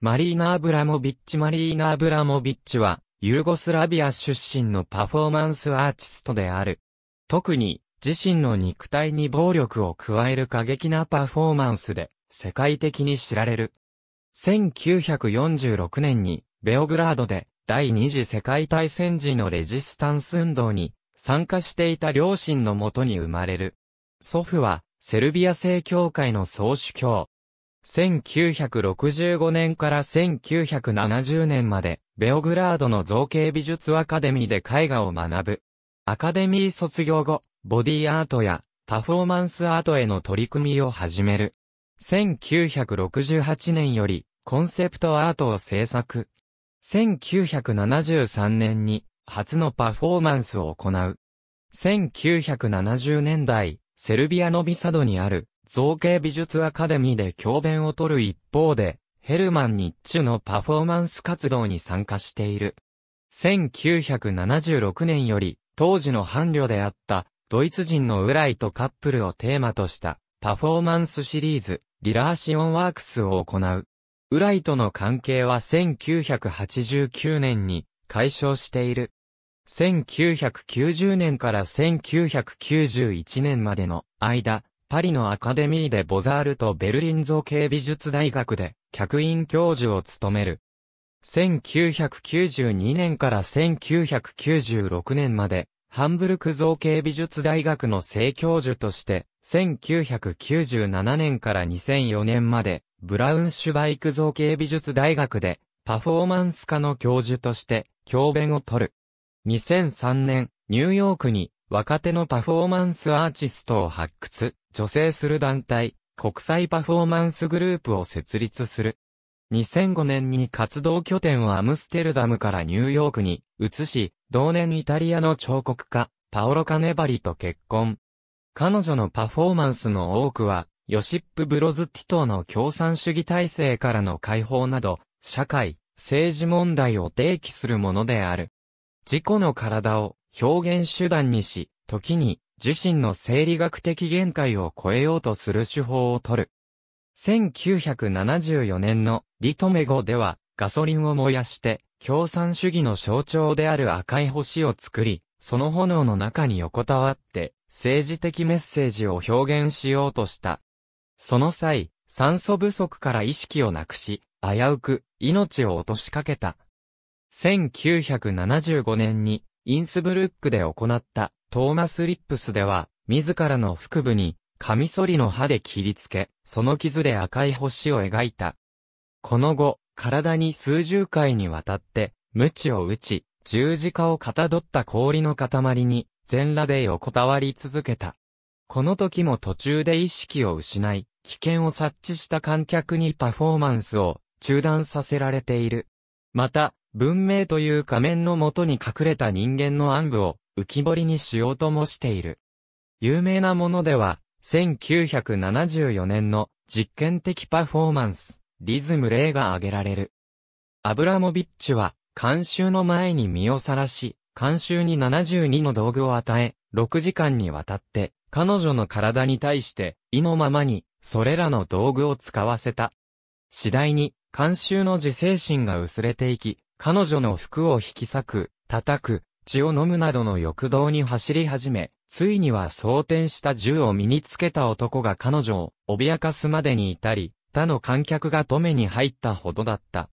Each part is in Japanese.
マリーナ・アブラモビッチは、ユーゴスラビア出身のパフォーマンスアーティストである。特に、自身の肉体に暴力を加える過激なパフォーマンスで、世界的に知られる。1946年に、ベオグラードで、第二次世界大戦時のレジスタンス運動に、参加していた両親のもとに生まれる。祖父は、セルビア正教会の総主教。1965年から1970年まで、ベオグラードの造形美術アカデミーで絵画を学ぶ。アカデミー卒業後、ボディアートやパフォーマンスアートへの取り組みを始める。1968年より、コンセプトアートを制作。1973年に、初のパフォーマンスを行う。1970年代、セルビアのビサドにある造形美術アカデミーで教鞭を取る一方で、ヘルマン・ニッチュのパフォーマンス活動に参加している。1976年より、当時の伴侶であった、ドイツ人のウライとカップルをテーマとした、パフォーマンスシリーズ、Relationworksを行う。ウライとの関係は1989年に解消している。1990年から1991年までの間、パリのアカデミーでボザールとベルリン造形美術大学で客員教授を務める。1992年から1996年まで、ハンブルク造形美術大学の正教授として、1997年から2004年まで、ブラウンシュバイク造形美術大学で、パフォーマンス科の教授として、教鞭を取る。2003年、ニューヨークに若手のパフォーマンスアーティストを発掘、助成する団体、国際パフォーマンスグループを設立する。2005年に活動拠点をアムステルダムからニューヨークに移し、同年イタリアの彫刻家、パオロ・カネバリと結婚。彼女のパフォーマンスの多くは、ヨシップ・ブロズティ等の共産主義体制からの解放など、社会、政治問題を提起するものである。自己の体を表現手段にし、時に自身の生理学的限界を超えようとする手法をとる。1974年のRythme 5ではガソリンを燃やして共産主義の象徴である赤い星を作り、その炎の中に横たわって政治的メッセージを表現しようとした。その際、酸素不足から意識をなくし、危うく命を落としかけた。1975年にインスブルックで行ったトーマス・リップスでは自らの腹部にカミソリの刃で切りつけ、その傷で赤い星を描いた。この後、体に数十回にわたって鞭を打ち、十字架をかたどった氷の塊に全裸で横たわり続けた。この時も途中で意識を失い、危険を察知した観客にパフォーマンスを中断させられている。また、文明という仮面の下に隠れた人間の暗部を浮き彫りにしようともしている。有名なものでは、1974年の実験的パフォーマンス、Rhythm 0が挙げられる。アブラモビッチは、観衆の前に身をさらし、観衆に72の道具を与え、6時間にわたって、彼女の体に対して、意のままに、それらの道具を使わせた。次第に、観衆の自制心が薄れていき、彼女の服を引き裂く、叩く、血を飲むなどの欲動に走り始め、ついには装填した銃を身につけた男が彼女を脅かすまでに至り、他の観客が止めに入ったほどだった。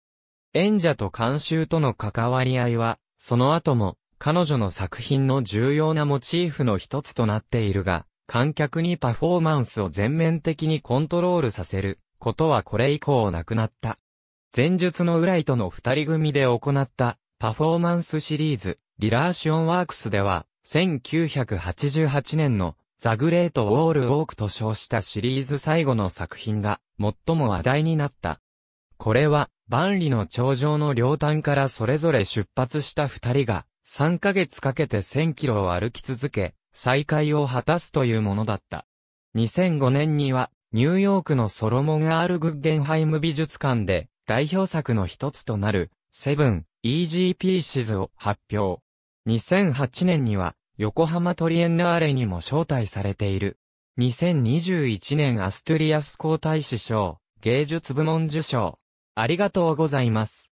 演者と観衆との関わり合いは、その後も彼女の作品の重要なモチーフの一つとなっているが、観客にパフォーマンスを全面的にコントロールさせることはこれ以降なくなった。前述のウライとの二人組で行ったパフォーマンスシリーズ、Relationworksでは、1988年のThe Great Wall Walkと称したシリーズ最後の作品が最も話題になった。これは、万里の長城の両端からそれぞれ出発した二人が、3ヶ月かけて1000キロを歩き続け、再会を果たすというものだった。2005年には、ニューヨークのソロモン・R・グッゲンハイム美術館で、代表作の一つとなる、Seven Easy Piecesを発表。2008年には、横浜トリエンナーレにも招待されている。2021年アストゥリアス皇太子賞、芸術部門受賞。ありがとうございます。